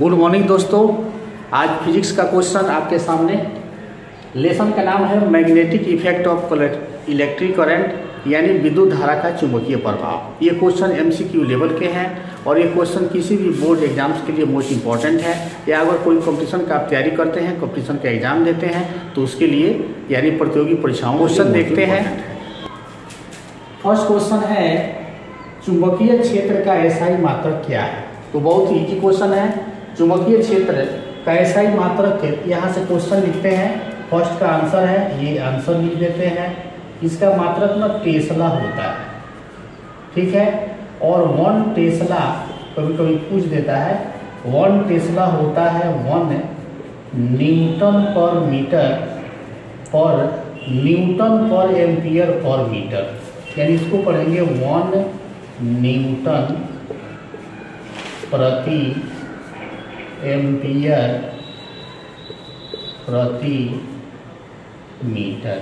Good morning दोस्तों, आज physics का क्वेश्चन आपके सामने। लेसन का नाम है magnetic effect of electric current यानी विद्युत धारा का चुंबकीय प्रभाव। ये क्वेश्चन एमसीक्यू लेवल के हैं और ये क्वेश्चन किसी भी बोर्ड एग्जाम्स के लिए मोस्ट इंपॉर्टेंट है, या अगर कोई कंपटीशन का आप तैयारी करते हैं, कंपटीशन का एग्जाम देते हैं तो उसके लिए यानी प्रतियोगी परीक्षाओं। क्वेश्चन देखते हैं। फर्स्ट क्वेश्चन है चुंबकीय क्षेत्र का एसआई मात्रक क्या है। तो बहुत ही इजी क्वेश्चन है। चुंबकीय क्षेत्र का एसआई मात्रक, यहाँ से क्वेश्चन लिखते हैं। फर्स्ट का आंसर है, ये आंसर लिख देते हैं। इसका मात्रक ना टेस्ला होता है, ठीक है, और 1 टेस्ला कभी कभी पूछ देता है। 1 टेस्ला होता है 1 Newton per ampere per metre, यानी इसको पढ़ेंगे 1 न्यूटन प्रति एम्पियर प्रति मीटर,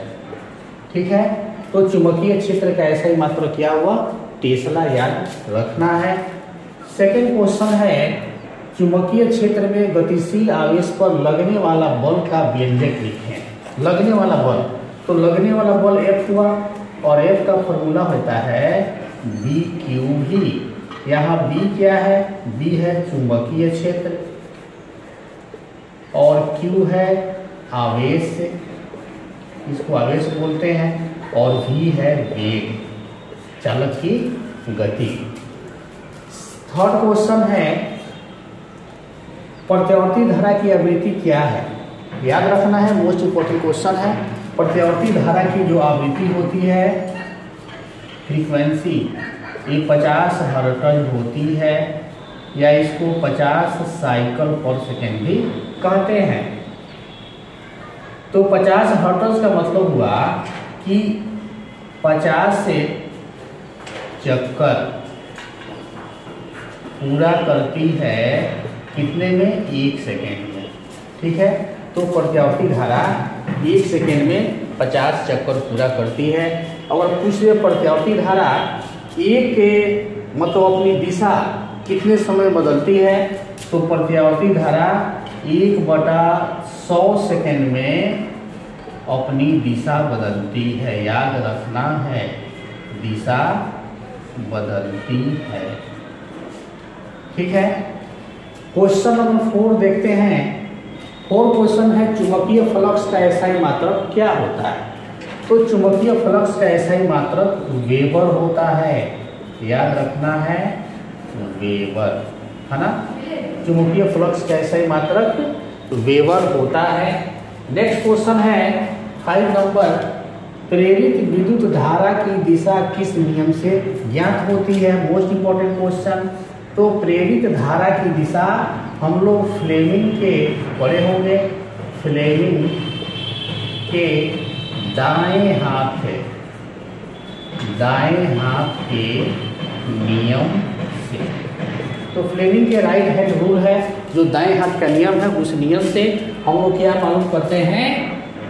ठीक है। तो चुंबकीय क्षेत्र का एसआई मात्रक क्या हुआ, टेस्ला, याद रखना है। सेकंड क्वेश्चन है चुंबकीय क्षेत्र में गतिशील आवेश पर लगने वाला बल का व्यंजक लिखें। लगने वाला बल, तो लगने वाला बल F हुआ और F का फॉर्मूला होता है BQV। यहाँ B क्या है, B है चुंबकीय क्षेत्र और Q है आवेश, इसको आवेश बोलते हैं, और V है वेग, चालक की गति। थर्ड क्वेश्चन है प्रत्यावर्ती धारा की आवृत्ति क्या है। याद रखना है, मोस्ट इंपोर्टेंट क्वेश्चन है। प्रत्यावर्ती धारा की जो आवृत्ति होती है, फ्रीक्वेंसी, ये 50 हर्ट्ज होती है, या इसको 50 साइकिल पर सेकेंड भी कहते हैं। तो 50 हर्ट्ज का मतलब हुआ कि 50 से चक्कर पूरा करती है कितने में, 1 सेकेंड में, ठीक है। तो प्रत्यावर्ती धारा 1 सेकेंड में 50 चक्कर पूरा करती है। अगर पूछ ले प्रत्यावर्ती धारा एक मतलब अपनी दिशा कितने समय बदलती है, तो प्रत्यावर्ती धारा 1/100 सेकेंड में अपनी दिशा बदलती है। याद रखना है, दिशा बदलती है, ठीक है। क्वेश्चन नंबर 4 देखते हैं। 4 क्वेश्चन है चुंबकीय फ्लक्स का एसआई मात्रक क्या होता है। तो चुंबकीय फ्लक्स का एसआई मात्रक वेबर होता है, याद रखना है, वेबर, है ना। चुंबकीय फ्लक्स का एसआई मात्रक वेबर होता है। नेक्स्ट क्वेश्चन है 5 नंबर, प्रेरित विद्युत धारा की दिशा किस नियम से ज्ञात होती है। Most important question. तो प्रेरित धारा की दिशा हम लोग फ्लेमिंग के पढ़े होंगे, फ्लेमिंग के दाएं हाथ के नियम से। तो फ्लेमिंग के राइट हैंड रूल है, जो दाएं हाथ का नियम है, उस नियम से हम लोग क्या मालूम करते हैं,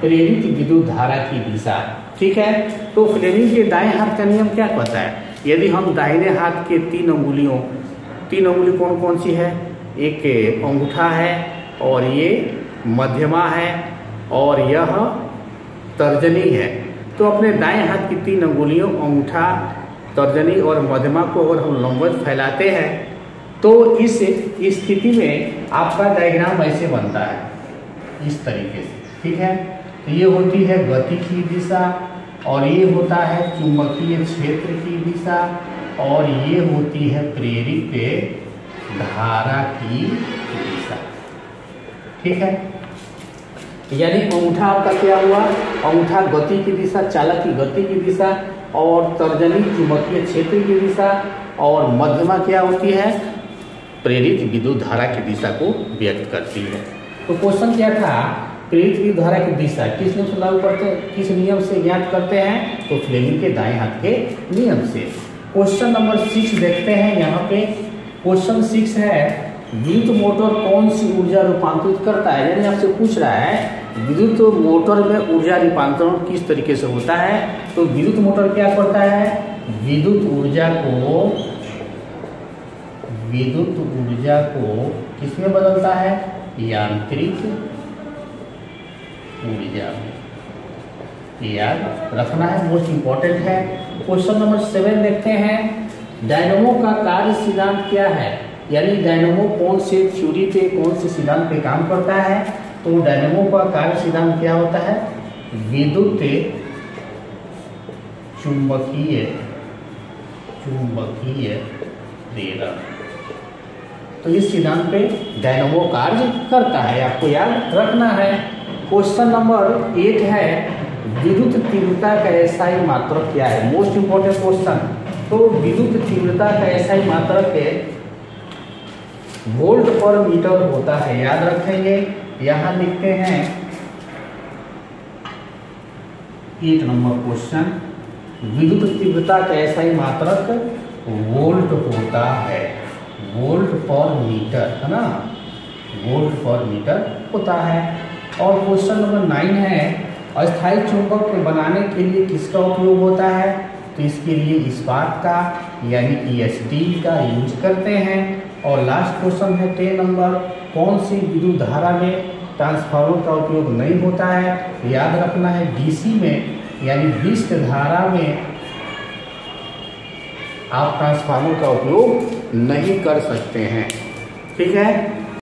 प्रेरित विद्युत धारा की दिशा, ठीक है। तो फ्लेमिंग के दाएं हाथ का नियम क्या कहता है, यदि हम दाहिने हाथ के 3 अंगुलियों, 3 अंगुली कौन कौन सी है, एक अंगूठा है और ये मध्यमा है और यह तर्जनी है, तो अपने दाएं हाथ की 3 अंगुलियों, अंगूठा, तर्जनी और मध्यमा को अगर हम लंबवत फैलाते हैं तो इस स्थिति में आपका डायग्राम ऐसे बनता है, इस तरीके से, ठीक है। तो ये होती है गति की दिशा और ये होता है चुंबकीय क्षेत्र की दिशा और ये होती है प्रेरित धारा की दिशा, ठीक है। यानी अंगूठा आपका क्या हुआ, अंगूठा गति की दिशा, चालक की गति की दिशा, और तर्जनी चुंबकीय क्षेत्र की दिशा, और मध्यमा क्या होती है, प्रेरित विद्युत धारा की दिशा को व्यक्त करती है। तो क्वेश्चन क्या था, प्रेरित विद्युत धारा की दिशा किस नियम से लागू करते, किस नियम से ज्ञात करते हैं, तो फ्लेमिंग के दाएं हाथ के नियम से। क्वेश्चन नंबर 6 देखते हैं। यहाँ पे क्वेश्चन 6 है, विद्युत मोटर कौन सी ऊर्जा रूपांतरित करता है। यानी आपसे पूछ रहा है विद्युत मोटर में ऊर्जा रूपांतरण किस तरीके से होता है। तो विद्युत मोटर क्या करता है, विद्युत ऊर्जा को किसमें बदलता है? यांत्रिक ऊर्जा में। याद रखना है, मोस्ट इंपॉर्टेंट है। क्वेश्चन नंबर 7 देखते हैं, डायनेमो का कार्य सिद्धांत क्या है, यानी डायनेमो कौन से थ्योरी पे, कौन से सिद्धांत पे काम करता है। तो डायनेमो का कार्य सिद्धांत क्या होता है? विद्युत चुंबकीय प्रेरण। तो इस सिद्धांत पे डायनेमो कार्य करता है, आपको याद रखना है। क्वेश्चन नंबर 8 है, विद्युत तीव्रता का एसआई मात्रक क्या है? Most important question. तो विद्युत तीव्रता का एसआई मात्रक वोल्ट पर मीटर होता है, याद रखेंगे। यहाँ लिखते हैं 8 नंबर क्वेश्चन, विद्युत तीव्रता का एसआई मात्रक वोल्ट होता है, वोल्ट पर मीटर, है ना, वोल्ट पर मीटर होता है। और क्वेश्चन नंबर 9 है, अस्थायी चुंबक बनाने के लिए किसका उपयोग होता है? तो इसके लिए इस्पात का यानी कि स्टील का यूज करते हैं। और लास्ट क्वेश्चन है 10 नंबर, कौन सी विद्युत धारा में ट्रांसफार्मर का उपयोग नहीं होता है? याद रखना है, डीसी में यानी विद्युत धारा में आप ट्रांसफार्मर का उपयोग नहीं कर सकते हैं। ठीक है।